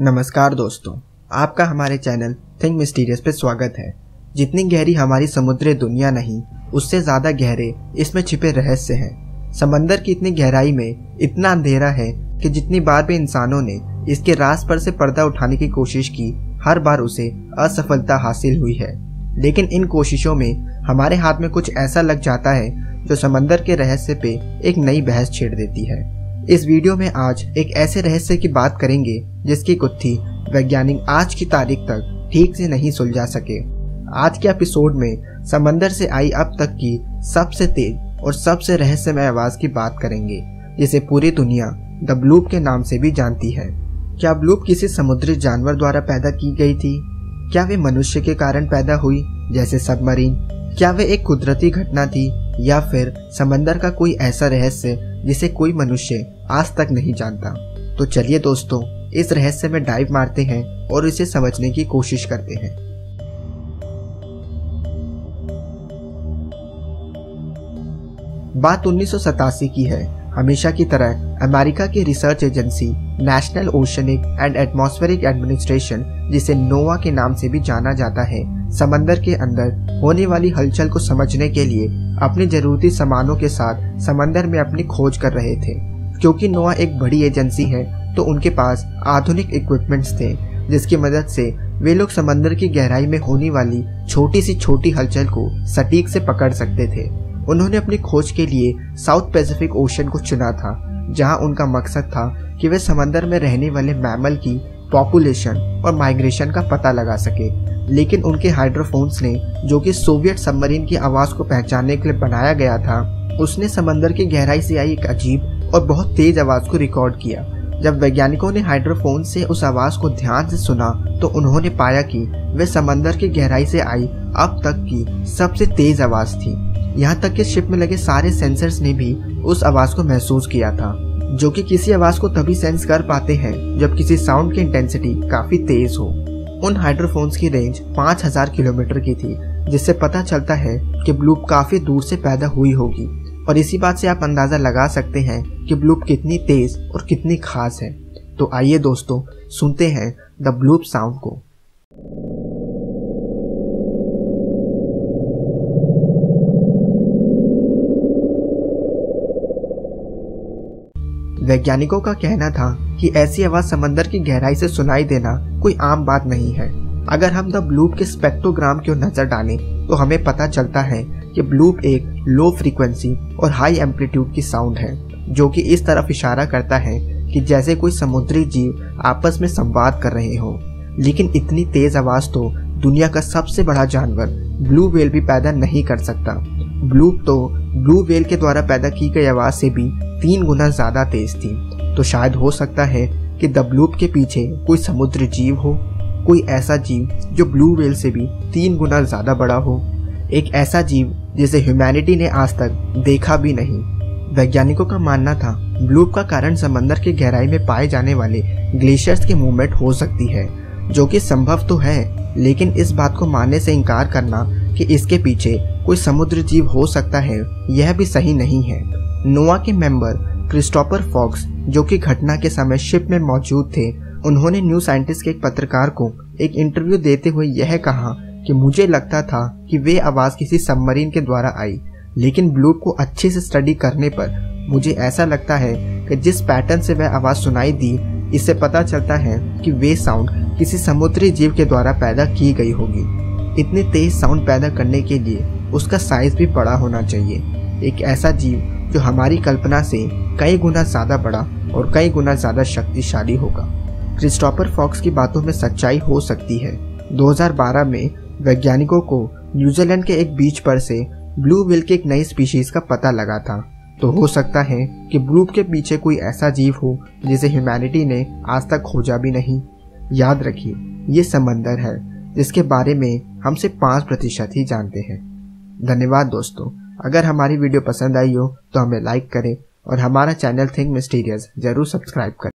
नमस्कार दोस्तों, आपका हमारे चैनल थिंक मिस्टीरियस पे स्वागत है। जितनी गहरी हमारी समुद्री दुनिया नहीं, उससे ज़्यादा गहरे इसमें छिपे रहस्य हैं। समंदर की इतनी गहराई में इतना अंधेरा है कि जितनी बार भी इंसानों ने इसके राज पर से पर्दा उठाने की कोशिश की, हर बार उसे असफलता हासिल हुई है। लेकिन इन कोशिशों में हमारे हाथ में कुछ ऐसा लग जाता है जो समंदर के रहस्य पे एक नई बहस छेड़ देती है। इस वीडियो में आज एक ऐसे रहस्य की बात करेंगे जिसकी गुत्थी वैज्ञानिक आज की तारीख तक ठीक से नहीं सुलझा सके। आज के एपिसोड में समंदर से आई अब तक की सबसे तेज और सबसे रहस्यमय आवाज़ की बात करेंगे, जिसे पूरी दुनिया द ब्लूप के नाम से भी जानती है। क्या ब्लूप किसी समुद्री जानवर द्वारा पैदा की गई थी? क्या वे मनुष्य के कारण पैदा हुई जैसे सबमरीन? क्या वे एक कुदरती घटना थी या फिर समंदर का कोई ऐसा रहस्य जिसे कोई मनुष्य आज तक नहीं जानता? तो चलिए दोस्तों, इस रहस्य में डाइव मारते हैं और इसे समझने की कोशिश करते हैं। बात 1987 की है। हमेशा की तरह अमेरिका की research agency national oceanic and atmospheric administration, जिसे नोवा के नाम से भी जाना जाता है, समंदर के अंदर होने वाली हलचल को समझने के लिए अपने जरूरी सामानों के साथ समंदर में अपनी खोज कर रहे थे। क्योंकि नोवा एक बड़ी एजेंसी है, तो उनके पास आधुनिक इक्विपमेंट्स थे जिसकी मदद से वे लोग समंदर की गहराई में होने वाली छोटी सी छोटी हलचल को सटीक से पकड़ सकते थे। उन्होंने अपनी खोज के लिए साउथ पैसिफिक ओशन को चुना था, जहां उनका मकसद था कि वे समंदर में रहने वाले मैमल की पॉपुलेशन और माइग्रेशन का पता लगा सके। लेकिन उनके हाइड्रोफोन्स ने, जो कि सोवियत सबमरीन की आवाज़ को पहचानने के लिए बनाया गया था, उसने समंदर की गहराई से आई एक अजीब और बहुत तेज आवाज़ को रिकॉर्ड किया। जब वैज्ञानिकों ने हाइड्रोफोन से उस आवाज़ को ध्यान से सुना तो उन्होंने पाया कि वह समंदर की गहराई से आई अब तक की सबसे तेज़ आवाज़ थी। यहाँ तक कि शिप में लगे सारे सेंसर्स ने भी उस आवाज़ को महसूस किया था, जो कि किसी आवाज़ को तभी सेंस कर पाते हैं जब किसी साउंड की इंटेंसिटी काफ़ी तेज़ हो। उन हाइड्रोफोन्स की रेंज 5000 किलोमीटर की थी, जिससे पता चलता है कि ब्लूप काफ़ी दूर से पैदा हुई होगी। और इसी बात से आप अंदाज़ा लगा सकते हैं कि ब्लूप कितनी तेज़ और कितनी खास है। तो आइए दोस्तों, सुनते हैं द ब्लूप साउंड को। वैज्ञानिकों का कहना था कि ऐसी आवाज़ समंदर की गहराई से सुनाई देना कोई आम बात नहीं है। अगर हम द ब्लूप के स्पेक्ट्रोग्राम की ओर नज़र डालें तो हमें पता चलता है कि ब्लूप एक लो फ्रीक्वेंसी और हाई एम्पलीट्यूड की साउंड है, जो कि इस तरफ इशारा करता है कि जैसे कोई समुद्री जीव आपस में संवाद कर रहे हो। लेकिन इतनी तेज़ आवाज़ तो दुनिया का सबसे बड़ा जानवर ब्लू व्हेल भी पैदा नहीं कर सकता। ब्लूप तो ब्लू व्हेल के द्वारा पैदा की गई आवाज़ से भी 3 गुना ज़्यादा तेज़ थी। तो शायद हो सकता है कि द ब्लूप के पीछे कोई समुद्री जीव हो, कोई ऐसा जीव जो ब्लू व्हेल से भी 3 गुना ज़्यादा बड़ा हो, एक ऐसा जीव जिसे ह्यूमैनिटी ने आज तक देखा भी नहीं। वैज्ञानिकों का मानना था ब्लूप का कारण समंदर की गहराई में पाए जाने वाले ग्लेशियर्स की मूवमेंट हो सकती है, जो कि संभव तो है, लेकिन इस बात को मानने से इनकार करना कि इसके पीछे कोई समुद्री जीव हो सकता है, यह भी सही नहीं है। नोआ के मेंबर क्रिस्टोफर फॉक्स, जो कि घटना के समय शिप में मौजूद थे, उन्होंने न्यू साइंटिस्ट के एक पत्रकार को एक इंटरव्यू देते हुए यह कहा कि मुझे लगता था कि वे आवाज़ किसी सबमरीन के द्वारा आई, लेकिन ब्लूप को अच्छे से स्टडी करने पर मुझे ऐसा लगता है कि जिस पैटर्न से वह आवाज़ सुनाई दी, इससे पता चलता है कि वे साउंड किसी समुद्री जीव के द्वारा पैदा की गई होगी। इतने तेज साउंड पैदा करने के लिए उसका साइज भी बड़ा होना चाहिए, एक ऐसा जीव जो हमारी कल्पना से कई गुना ज़्यादा बड़ा और कई गुना ज़्यादा शक्तिशाली होगा। क्रिस्टोफर फॉक्स की बातों में सच्चाई हो सकती है। 2012 में वैज्ञानिकों को न्यूजीलैंड के एक बीच पर से ब्लू व्हेल के एक नई स्पीशीज का पता लगा था। तो हो सकता है कि ब्लूप के पीछे कोई ऐसा जीव हो जिसे ह्यूमैनिटी ने आज तक खोजा भी नहीं। याद रखिए, ये समंदर है जिसके बारे में हम सिर्फ 5% ही जानते हैं। धन्यवाद दोस्तों, अगर हमारी वीडियो पसंद आई हो तो हमें लाइक करें और हमारा चैनल थिंक मिस्टीरियस ज़रूर सब्सक्राइब करें।